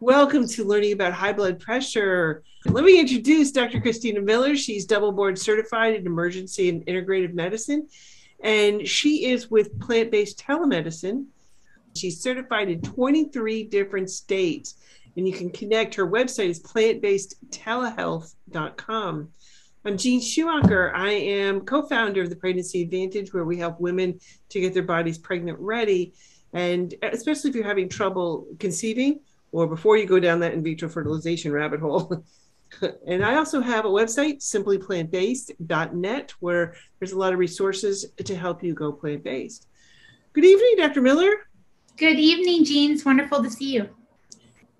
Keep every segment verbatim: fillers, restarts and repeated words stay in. Welcome to Learning About High Blood Pressure. Let me introduce Doctor Christina Miller. She's double board certified in emergency and integrative medicine, and she is with plant-based telemedicine. She's certified in twenty-three different states, and you can connect. Her website is plant based telehealth dot com. I'm Jeanne Schumacher. I am co-founder of the Pregnancy Advantage, where we help women to get their bodies pregnant ready, and especially if you're having trouble conceiving or before you go down that in vitro fertilization rabbit hole. And I also have a website, simply plant based dot net, where there's a lot of resources to help you go plant-based. Good evening, Doctor Miller. Good evening, Jeanne. It's wonderful to see you.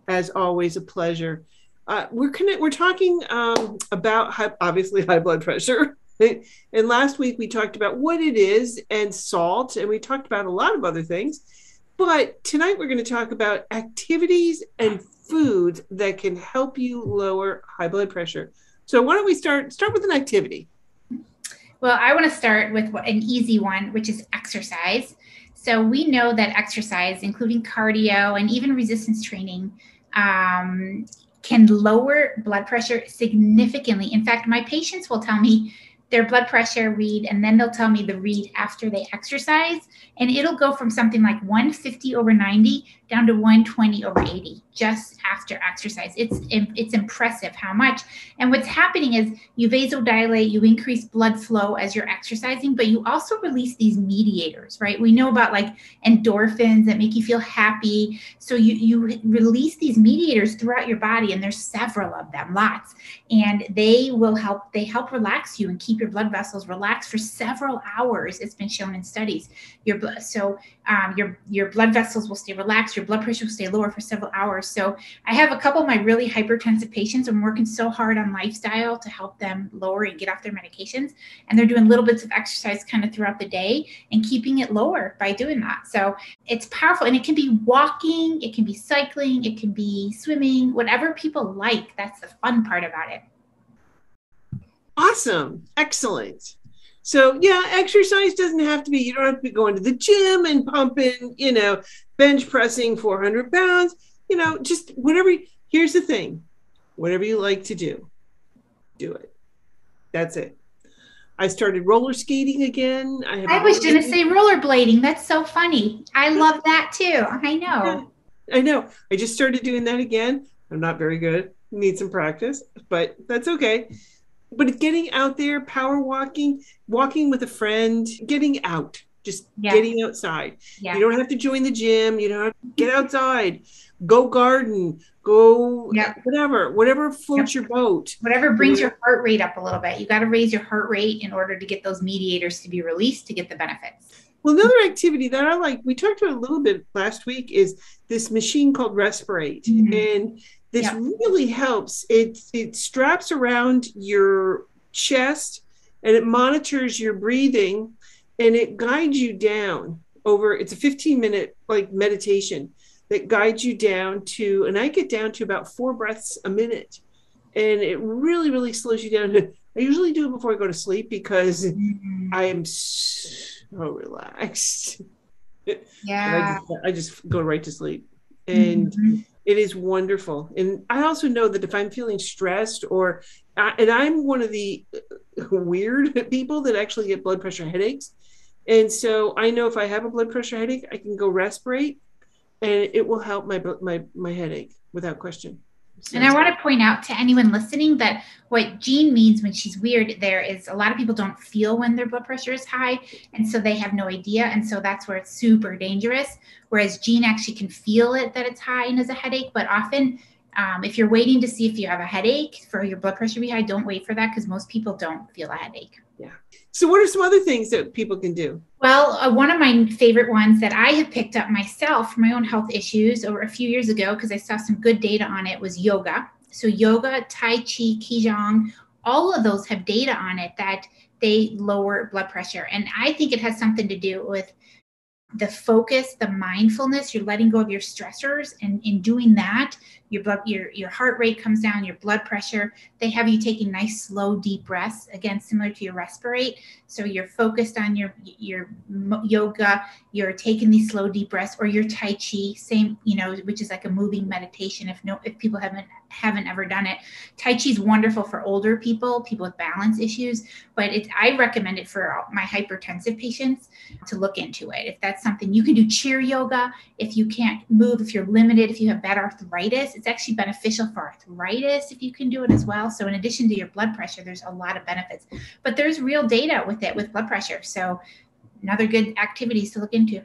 As always, a pleasure. Uh, we're connect, We're talking um, about, high, obviously, high blood pressure. And last week, we talked about what it is and salt, and we talked about a lot of other things. But tonight we're going to talk about activities and foods that can help you lower high blood pressure. So why don't we start start with an activity? Well, I want to start with an easy one, which is exercise. So we know that exercise, including cardio and even resistance training, um, can lower blood pressure significantly. In fact, my patients will tell me their blood pressure read, and then they'll tell me the read after they exercise. And it'll go from something like one fifty over ninety down to one twenty over eighty just after exercise. It's, it's impressive how much. And what's happening is you vasodilate, you increase blood flow as you're exercising, but you also release these mediators, right? We know about like endorphins that make you feel happy. So you, you release these mediators throughout your body, and there's several of them, lots. And they will help, they help relax you and keep your blood vessels relaxed for several hours. It's been shown in studies. Your blood, so um, your your blood vessels will stay relaxed. Your blood pressure will stay lower for several hours. So I have a couple of my really hypertensive patients. I'm working so hard on lifestyle to help them lower and get off their medications, and they're doing little bits of exercise kind of throughout the day and keeping it lower by doing that. So it's powerful, and it can be walking, it can be cycling, it can be swimming, whatever people like. That's the fun part about it. Awesome. Excellent. So yeah, exercise doesn't have to be, you don't have to be going to the gym and pumping, you know, bench pressing four hundred pounds, you know, just whatever. Here's the thing, whatever you like to do, do it. That's it. I started roller skating again. I, I was going to say rollerblading. That's so funny. I love that too. I know. Yeah, I know. I just started doing that again. I'm not very good. Need some practice, but that's okay. But getting out there, power walking, walking with a friend, getting out, just yeah. getting outside. Yeah. You don't have to join the gym. You don't have to get outside, go garden, go yeah. whatever, whatever floats yeah. your boat. Whatever brings your heart rate up a little bit. You got to raise your heart rate in order to get those mediators to be released to get the benefits. Well, another activity that I like, we talked about a little bit last week, is this machine called RESPeRATE. Mm-hmm. And this yep. really helps. It, it straps around your chest, and it monitors your breathing, and it guides you down over, it's a fifteen minute like meditation that guides you down to, and I get down to about four breaths a minute, and it really, really slows you down. I usually do it before I go to sleep because mm-hmm. I am so relaxed. Yeah. I just, I just go right to sleep. And mm-hmm. it is wonderful. And I also know that if I'm feeling stressed or, and I'm one of the weird people that actually get blood pressure headaches. And so I know if I have a blood pressure headache, I can go RESPeRATE, and it will help my, my, my headache without question. And I want to point out to anyone listening that what Jeanne means when she's weird there is a lot of people don't feel when their blood pressure is high, and so they have no idea, and so that's where it's super dangerous, whereas Jeanne actually can feel it that it's high and is a headache. But often um, if you're waiting to see if you have a headache for your blood pressure to be high, don't wait for that, because most people don't feel a headache. Yeah. So what are some other things that people can do? Well, uh, one of my favorite ones that I have picked up myself for my own health issues over a few years ago, because I saw some good data on it, was yoga. So yoga, Tai Chi, Qigong, all of those have data on it that they lower blood pressure. And I think it has something to do with the focus, the mindfulness. You're letting go of your stressors, and in doing that, your blood, your, your heart rate comes down, your blood pressure. They have you taking nice, slow, deep breaths, again, similar to your RESPeRATE. So you're focused on your, your yoga, you're taking these slow deep breaths, or your Tai Chi, same, you know, which is like a moving meditation. If no, if people haven't, haven't ever done it, Tai Chi is wonderful for older people, people with balance issues, but it's, I recommend it for my hypertensive patients to look into it. If that's something you can do, chair yoga, if you can't move, if you're limited, if you have bad arthritis, it's actually beneficial for arthritis if you can do it as well. So in addition to your blood pressure, there's a lot of benefits, but there's real data with it, with blood pressure. So another good activities to look into.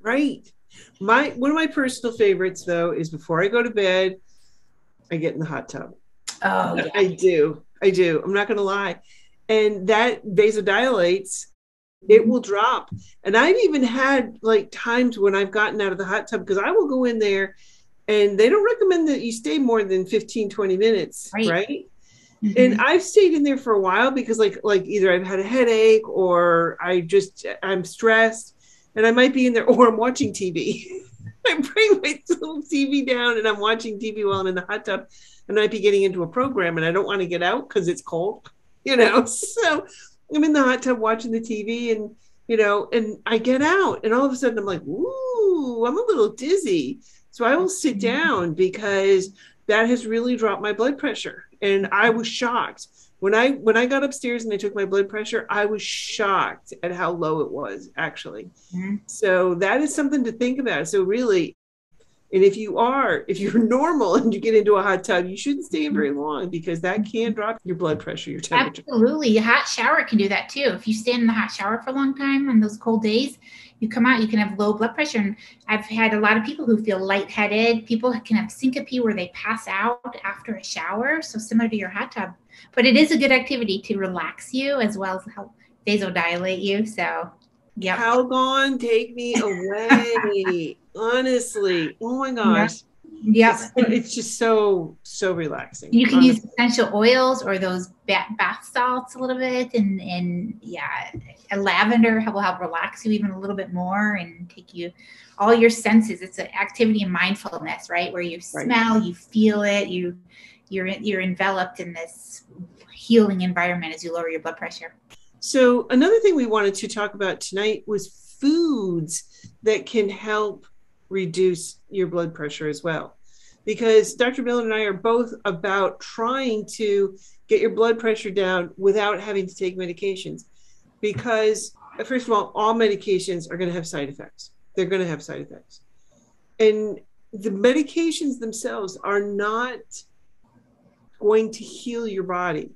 Right. My, one of my personal favorites though, is before I go to bed, I get in the hot tub. Oh, yeah. I do. I do. I'm not going to lie. And that vasodilates, it will drop. And I've even had like times when I've gotten out of the hot tub, because I will go in there and they don't recommend that you stay more than fifteen, twenty minutes. Right. right? Mm-hmm. And I've stayed in there for a while because like, like either I've had a headache or I just, I'm stressed and I might be in there, or I'm watching T V. I bring my little T V down and I'm watching T V while I'm in the hot tub, and I might be getting into a program and I don't want to get out because it's cold, you know? So I'm in the hot tub watching the T V and, you know, and I get out and all of a sudden I'm like, ooh, I'm a little dizzy. So I will sit down because that has really dropped my blood pressure. And I was shocked when I, when I got upstairs and I took my blood pressure, I was shocked at how low it was actually. Mm-hmm. So that is something to think about. So really, and if you are, if you're normal and you get into a hot tub, you shouldn't stay in very long because that can drop your blood pressure, your temperature. Absolutely. A hot shower can do that too. If you stand in the hot shower for a long time on those cold days, you come out, you can have low blood pressure. And I've had a lot of people who feel lightheaded. People can have syncope where they pass out after a shower. So similar to your hot tub, but it is a good activity to relax you as well as help vasodilate you. So yeah. How gone? Take me away. Honestly. Oh my gosh. Yeah. It's, it's just so, so relaxing. You can honestly. Use essential oils or those bath salts a little bit. And, and yeah, a lavender will help relax you even a little bit more and take you all your senses. It's an activity in mindfulness, right? Where you smell, right. You feel it, you, you're, you're enveloped in this healing environment as you lower your blood pressure. So another thing we wanted to talk about tonight was foods that can help reduce your blood pressure as well, because Doctor Miller and I are both about trying to get your blood pressure down without having to take medications, because first of all, all medications are going to have side effects. They're going to have side effects. And the medications themselves are not going to heal your body.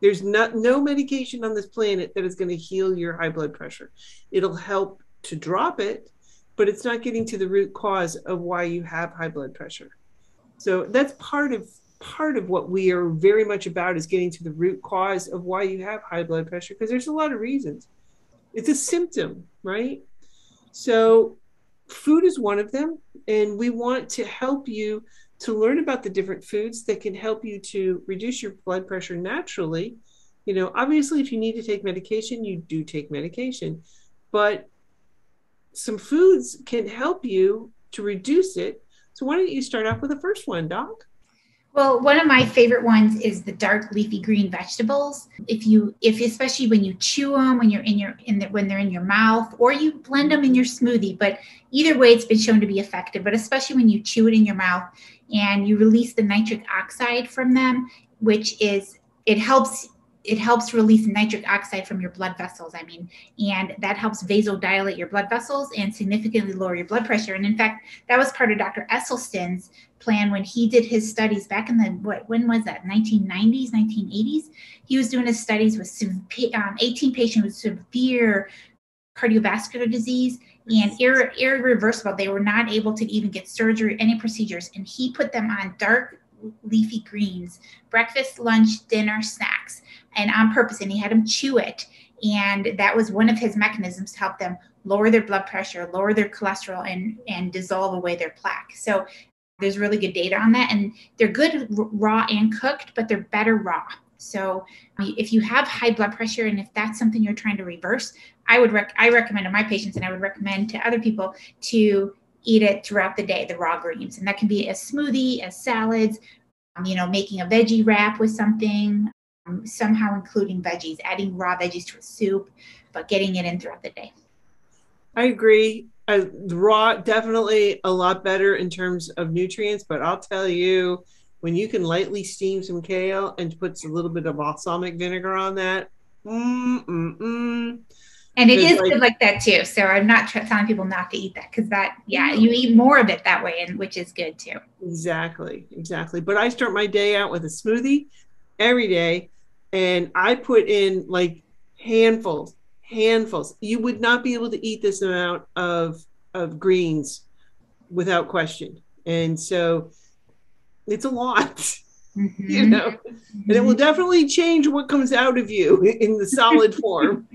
There's not, no medication on this planet that is going to heal your high blood pressure. It'll help to drop it, but it's not getting to the root cause of why you have high blood pressure. So that's part of part of what we are very much about, is getting to the root cause of why you have high blood pressure, because there's a lot of reasons. It's a symptom, right? So food is one of them, and we want to help you to learn about the different foods that can help you to reduce your blood pressure naturally. You know, obviously if you need to take medication, you do take medication, but some foods can help you to reduce it. So why don't you start off with the first one, Doc? Well, one of my favorite ones is the dark leafy green vegetables. If you, if especially when you chew them, when you're in your, in the, when they're in your mouth, or you blend them in your smoothie, but either way, it's been shown to be effective, but especially when you chew it in your mouth and you release the nitric oxide from them, which is, it helps It helps release nitric oxide from your blood vessels, I mean, and that helps vasodilate your blood vessels and significantly lower your blood pressure. And in fact, that was part of Doctor Esselstyn's plan when he did his studies back in the, what, when was that, nineteen nineties, nineteen eighties? He was doing his studies with um, eighteen patients with severe cardiovascular disease and irre- irreversible. They were not able to even get surgery, any procedures, and he put them on dark leafy greens, breakfast, lunch, dinner, snacks, and on purpose. And he had them chew it. And that was one of his mechanisms to help them lower their blood pressure, lower their cholesterol, and, and dissolve away their plaque. So there's really good data on that. And they're good raw and cooked, but they're better raw. So if you have high blood pressure, and if that's something you're trying to reverse, I would rec- I recommend to my patients, and I would recommend to other people, to eat it throughout the day, the raw greens. And that can be a smoothie, as salads, um, you know, making a veggie wrap with something, um, somehow including veggies, adding raw veggies to a soup, but getting it in throughout the day. I agree. Uh, raw, definitely a lot better in terms of nutrients, but I'll tell you, when you can lightly steam some kale and put a little bit of balsamic vinegar on that, mm, mm, mm. And it is like, good like that too. So I'm not tr- telling people not to eat that, because that, yeah, you eat more of it that way, and which is good too. Exactly, exactly. But I start my day out with a smoothie every day, and I put in like handfuls, handfuls. You would not be able to eat this amount of of greens without question. And so it's a lot, mm-hmm. you know, mm-hmm. and it will definitely change what comes out of you in the solid form.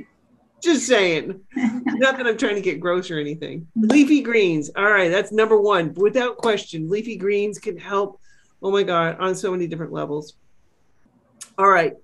Just saying. Not that I'm trying to get gross or anything. Leafy greens. All right. That's number one. Without question, leafy greens can help. Oh my God. On so many different levels. All right.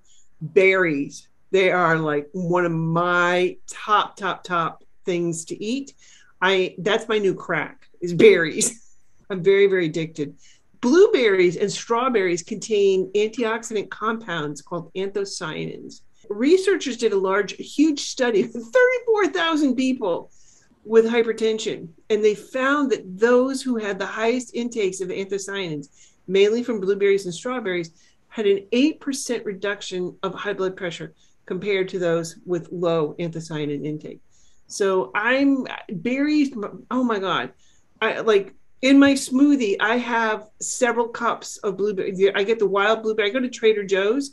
Berries. They are like one of my top, top, top things to eat. I, that's my new crack, is berries. I'm very, very addicted. Blueberries and strawberries contain antioxidant compounds called anthocyanins. Researchers did a large, huge study of thirty-four thousand people with hypertension, and they found that those who had the highest intakes of anthocyanins, mainly from blueberries and strawberries, had an eight percent reduction of high blood pressure compared to those with low anthocyanin intake. So I'm berries, oh my God. I like in my smoothie, I have several cups of blueberry. I get the wild blueberry. I go to Trader Joe's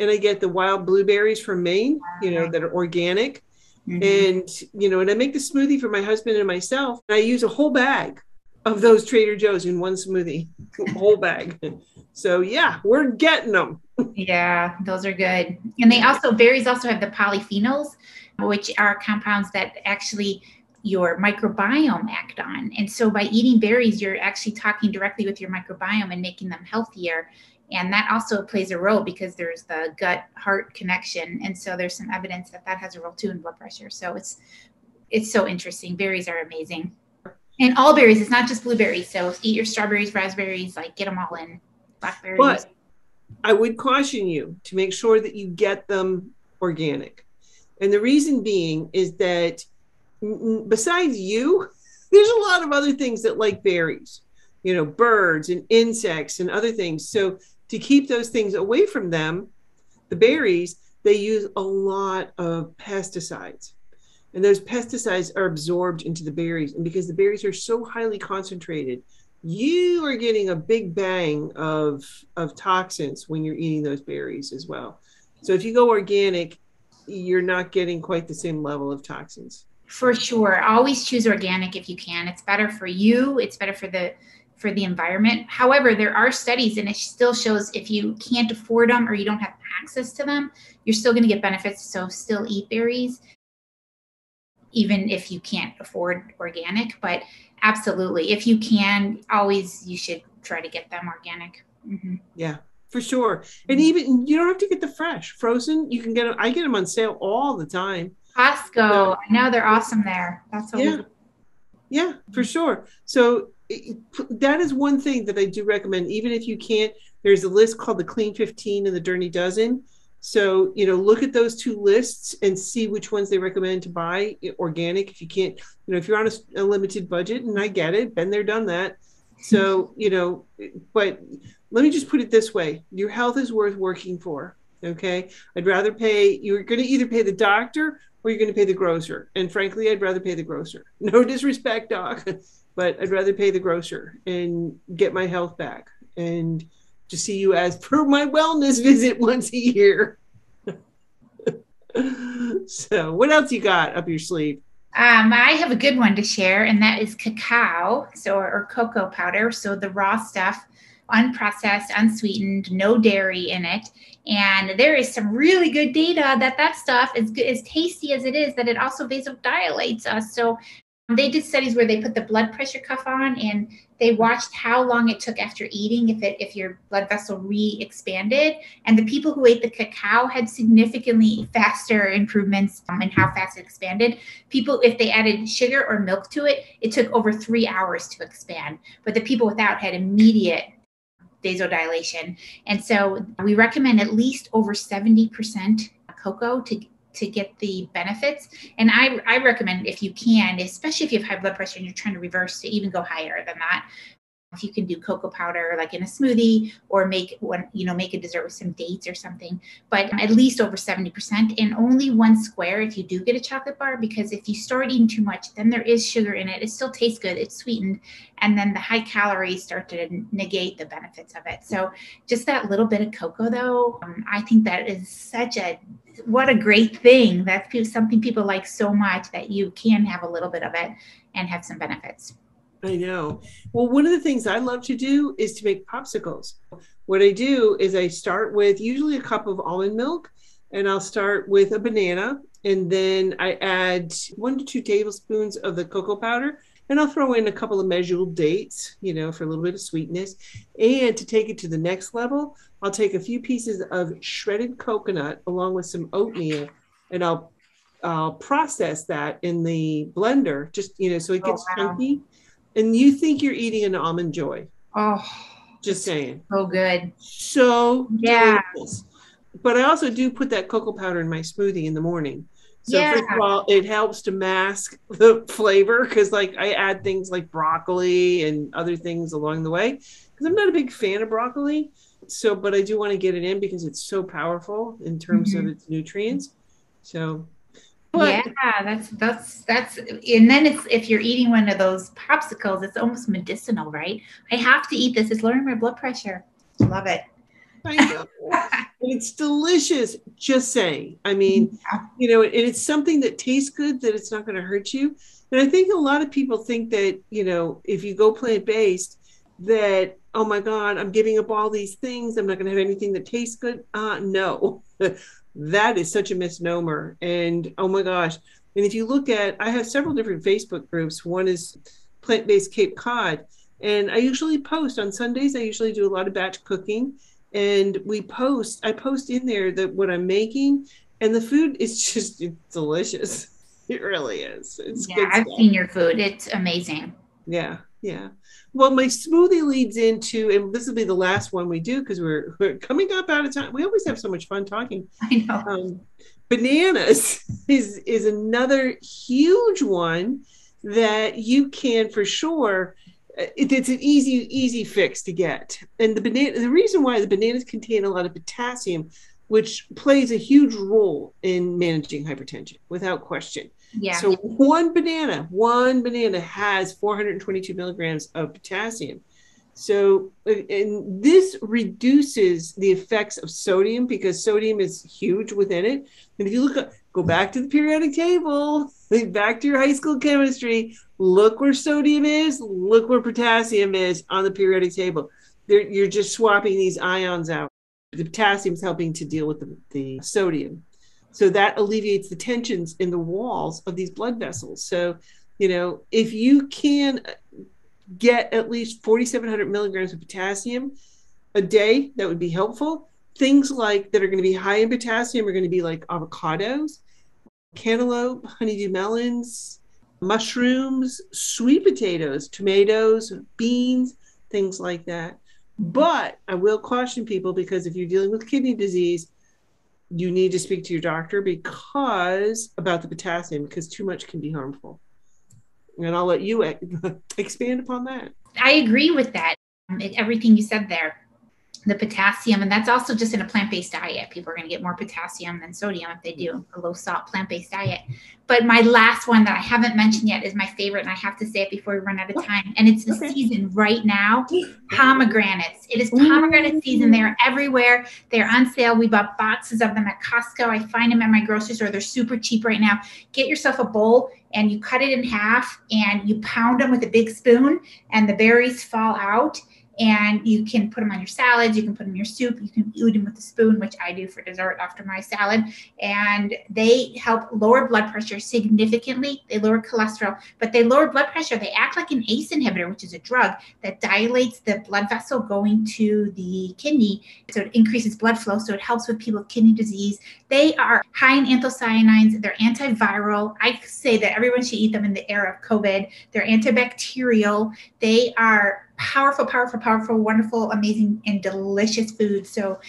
and I get the wild blueberries from Maine, you know, that are organic. Mm-hmm. And, you know, and I make the smoothie for my husband and myself. And I use a whole bag of those Trader Joe's in one smoothie, a whole bag. So yeah, we're getting them. Yeah, those are good. And they also, berries also have the polyphenols, which are compounds that actually your microbiome act on. And so by eating berries, you're actually talking directly with your microbiome and making them healthier. And that also plays a role because there's the gut-heart connection. And so there's some evidence that that has a role too in blood pressure. So it's it's so interesting. Berries are amazing. And all berries, it's not just blueberries. So eat your strawberries, raspberries, like get them all in. Blackberries. But I would caution you to make sure that you get them organic. And the reason being is that besides you, there's a lot of other things that like berries, you know, birds and insects and other things. So to keep those things away from them, the berries, they use a lot of pesticides. And those pesticides are absorbed into the berries. And because the berries are so highly concentrated, you are getting a big bang of, of toxins when you're eating those berries as well. So if you go organic, you're not getting quite the same level of toxins. For sure. Always choose organic if you can. It's better for you. It's better for the for the environment. However, there are studies, and it still shows if you can't afford them or you don't have access to them, you're still going to get benefits. So still eat berries, even if you can't afford organic. But absolutely, if you can, always you should try to get them organic. Mm-hmm. Yeah. For sure. And even you don't have to get the fresh frozen. You can get them. I get them on sale all the time. Costco. So, I know they're awesome there. That's what yeah. We- yeah, for sure. So it, that is one thing that I do recommend. Even if you can't, there's a list called the Clean fifteen and the Dirty Dozen. So, you know, look at those two lists and see which ones they recommend to buy organic. If you can't, you know, if you're on a, a limited budget, and I get it, been there, done that. So, you know, but let me just put it this way. Your health is worth working for. Okay. I'd rather pay, you're going to either pay the doctor or you're going to pay the grocer. And frankly, I'd rather pay the grocer. No disrespect, doc, but I'd rather pay the grocer and get my health back and to see you as per my wellness visit once a year. So what else you got up your sleeve? Um, I have a good one to share, and that is cacao, so or, or cocoa powder. So the raw stuff, unprocessed, unsweetened, no dairy in it. And there is some really good data that that stuff is good, as tasty as it is, that it also vasodilates us. So they did studies where they put the blood pressure cuff on and they watched how long it took after eating if it if your blood vessel re-expanded. And the people who ate the cacao had significantly faster improvements um, in how fast it expanded. People, if they added sugar or milk to it, it took over three hours to expand. But the people without had immediate vasodilation. And so we recommend at least over seventy percent cocoa to to get the benefits. And I, I recommend, if you can, especially if you have high blood pressure and you're trying to reverse to even go higher than that, if you can do cocoa powder, like in a smoothie, or make one, you know, make a dessert with some dates or something, but at least over seventy percent, and only one square if you do get a chocolate bar, because if you start eating too much, then there is sugar in it. It still tastes good. It's sweetened. And then the high calories start to negate the benefits of it. So just that little bit of cocoa, though, um, I think that is such a, what a great thing. That's something people like so much, that you can have a little bit of it and have some benefits. I know. Well, one of the things I love to do is to make popsicles. What I do is I start with usually a cup of almond milk, and I'll start with a banana, and then I add one to two tablespoons of the cocoa powder, and I'll throw in a couple of measured dates, you know, for a little bit of sweetness. And to take it to the next level, I'll take a few pieces of shredded coconut along with some oatmeal, and I'll, I'll process that in the blender, just, you know, so it gets oh, wow. chunky. And you think you're eating an almond joy. Oh, just saying. So good. So yeah. Delicious. But I also do put that cocoa powder in my smoothie in the morning. So yeah. First of all, it helps to mask the flavor, because like I add things like broccoli and other things along the way, because I'm not a big fan of broccoli. So, but I do want to get it in because it's so powerful in terms mm-hmm. of its nutrients. So But, yeah, that's, that's, that's, and then it's, if you're eating one of those popsicles, it's almost medicinal, right? I have to eat this. It's lowering my blood pressure. Love it. I know. It's delicious. Just saying. I mean, yeah. you know, and it's something that tastes good, that it's not going to hurt you. And I think a lot of people think that, you know, if you go plant-based, that, oh my God, I'm giving up all these things, I'm not going to have anything that tastes good. Uh, no. That is such a misnomer. And oh my gosh. And if you look at, I have several different Facebook groups. One is Plant-Based Cape Cod. And I usually post on Sundays. I usually do a lot of batch cooking, and we post, I post in there that what I'm making, and the food is just it's delicious. It really is. It's yeah, good I've stuff. Seen your food. It's amazing. Yeah. Yeah. Well, my smoothie leads into, and this will be the last one we do because we're, we're coming up out of time. We always have so much fun talking. I know. Um, bananas is, is another huge one that you can for sure. It, it's an easy, easy fix to get. And the banana, the reason why the bananas contain a lot of potassium, which plays a huge role in managing hypertension without question. Yeah. So one banana, one banana has four hundred twenty-two milligrams of potassium. So, and this reduces the effects of sodium, because sodium is huge within it. And if you look up, go back to the periodic table, back to your high school chemistry, look where sodium is, look where potassium is on the periodic table. They're, you're just swapping these ions out. The potassium is helping to deal with the, the sodium. So that alleviates the tensions in the walls of these blood vessels. So, you know, if you can get at least forty-seven hundred milligrams of potassium a day, that would be helpful. Things like that are going to be high in potassium are going to be like avocados, cantaloupe, honeydew melons, mushrooms, sweet potatoes, tomatoes, beans, things like that. But I will caution people, because if you're dealing with kidney disease, you need to speak to your doctor because about the potassium, because too much can be harmful. And I'll let you expand upon that. I agree with that. Everything you said there, the potassium, and that's also just in a plant-based diet. People are going to get more potassium than sodium if they do a low salt plant-based diet. But my last one that I haven't mentioned yet is my favorite, and I have to say it before we run out of time. And it's the okay. season right now, pomegranates. It is pomegranate season. They're everywhere. They're on sale. We bought boxes of them at Costco. I find them at my grocery store. They're super cheap right now. Get yourself a bowl, and you cut it in half, and you pound them with a big spoon, and the berries fall out. And you can put them on your salads, you can put them in your soup, you can eat them with a spoon, which I do for dessert after my salad. And they help lower blood pressure significantly. They lower cholesterol, but they lower blood pressure. They act like an A C E inhibitor, which is a drug that dilates the blood vessel going to the kidney. So it increases blood flow. So it helps with people with kidney disease. They are high in anthocyanins. They're antiviral. I say that everyone should eat them in the era of COVID. They're antibacterial. They are powerful, powerful, powerful, wonderful, amazing, and delicious food. So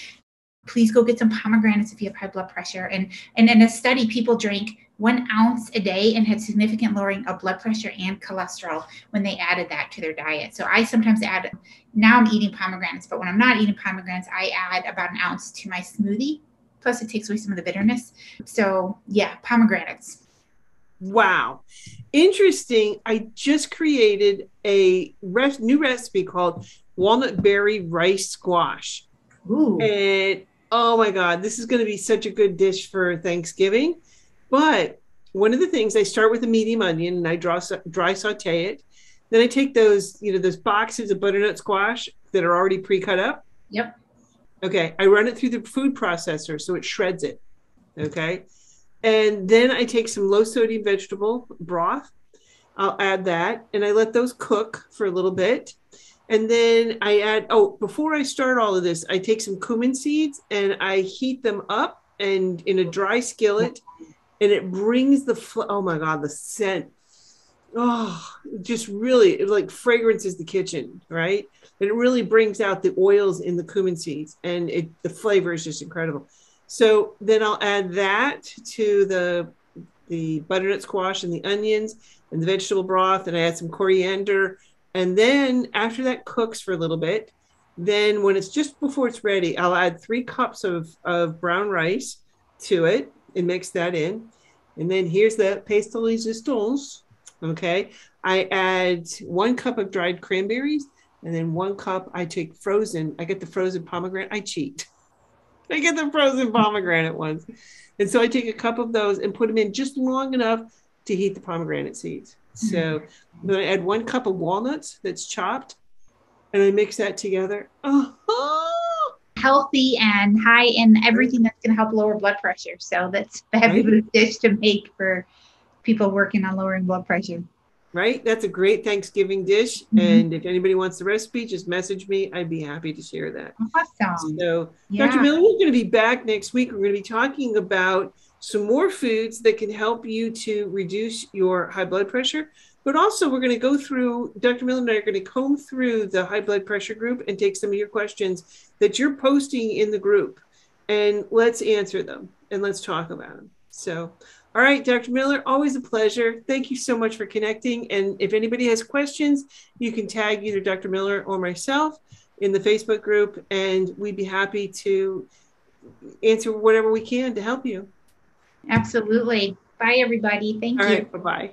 please go get some pomegranates if you have high blood pressure. And, and in a study, people drank one ounce a day and had significant lowering of blood pressure and cholesterol when they added that to their diet. So I sometimes add, now I'm eating pomegranates, but when I'm not eating pomegranates, I add about an ounce to my smoothie. Plus it takes away some of the bitterness. So yeah, pomegranates. Wow. Interesting. I just created a res- new recipe called walnut berry rice squash. Ooh. And oh my God, this is going to be such a good dish for Thanksgiving. But one of the things, I start with a medium onion and I draw, dry saute it. Then I take those, you know, those boxes of butternut squash that are already pre-cut up. Yep. Okay. I run it through the food processor so it shreds it. Okay. And then I take some low sodium vegetable broth. I'll add that and I let those cook for a little bit. And then I add, oh, before I start all of this, I take some cumin seeds and I heat them up and in a dry skillet. And it brings the, fl- oh my God, the scent. Oh, just really, it like fragrances the kitchen, right? And it really brings out the oils in the cumin seeds and it, the flavor is just incredible. So then I'll add that to the, the butternut squash and the onions and the vegetable broth. And I add some coriander. And then after that cooks for a little bit, then when it's just before it's ready, I'll add three cups of, of brown rice to it and mix that in. And then here's the paste de resistance. Okay. I add one cup of dried cranberries and then one cup I take frozen. I get the frozen pomegranate. I cheat. I get the frozen pomegranate ones. And so I take a cup of those and put them in just long enough to heat the pomegranate seeds. So then I add one cup of walnuts that's chopped and I mix that together. Oh, healthy and high in everything that's going to help lower blood pressure. So that's a fabulous dish to make for people working on lowering blood pressure. Right. That's a great Thanksgiving dish. Mm-hmm. And if anybody wants the recipe, just message me. I'd be happy to share that. Awesome. So yeah. Doctor Miller, we're going to be back next week. We're going to be talking about some more foods that can help you to reduce your high blood pressure. But also we're going to go through, Doctor Miller and I are going to comb through the high blood pressure group and take some of your questions that you're posting in the group. And let's answer them and let's talk about them. So, all right, Doctor Miller, always a pleasure. Thank you so much for connecting. And if anybody has questions, you can tag either Doctor Miller or myself in the Facebook group. And we'd be happy to answer whatever we can to help you. Absolutely. Bye, everybody. Thank you. All right. Bye-bye.